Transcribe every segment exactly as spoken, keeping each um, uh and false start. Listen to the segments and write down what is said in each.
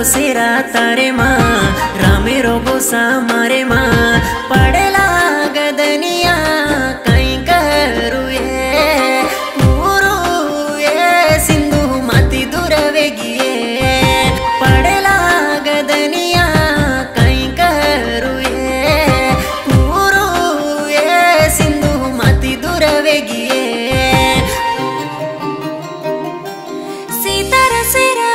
सिथारो सेरा तारेमा Romero गोसा मारेमा पड़ेला गदनिया कहीं करुए पूरुए सिंधु माती दुरवेगिए पड़ेला गदनिया कहीं करुए पूरुए सिंधु माती दुरवेगिए सितारा सेरा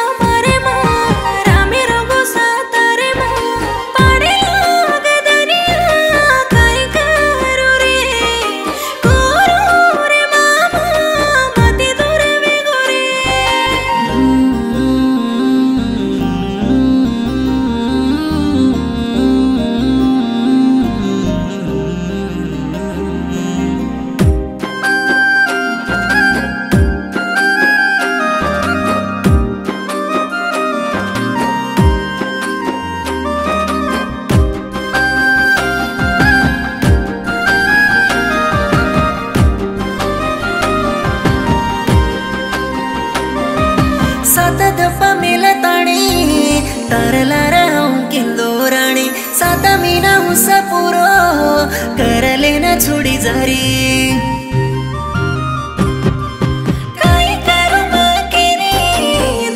सतत पमेल ताणी तरला रहूं किंदोराणी साता मीना उसा पूरो कर लेना छोड़ी जारी काई करू बाकेरी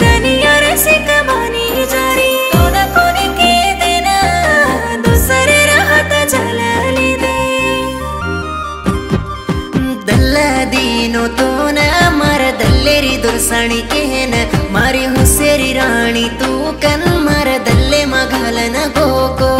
दुनिया रसी कमानी जारी कोना कोने के देना दूसरे राहत जला ले दे दल्ला दीनो तो ना मर दल्लेरी दुर्साणी केन मारी हुसेरी राणी तू कन मार दल्ले मघाल न गोको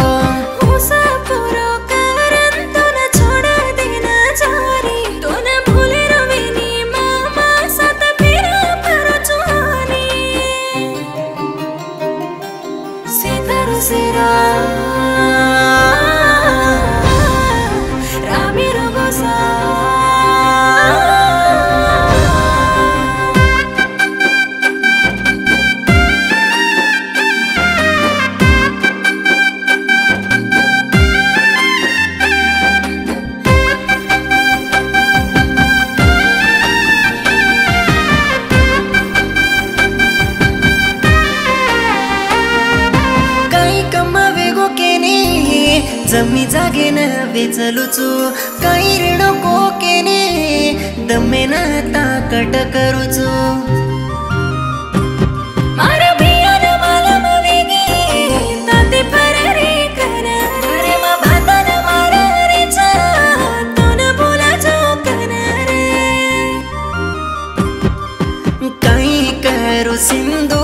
जमी जागे न वेचलूचू काही ऋण कोकेने दमे ना ताकट करूचू मारा भिया न माला मवेगी ताते पररे करारे मा भाता न मारा रे चा तू न बोला जो कनारे काही करू सिंधू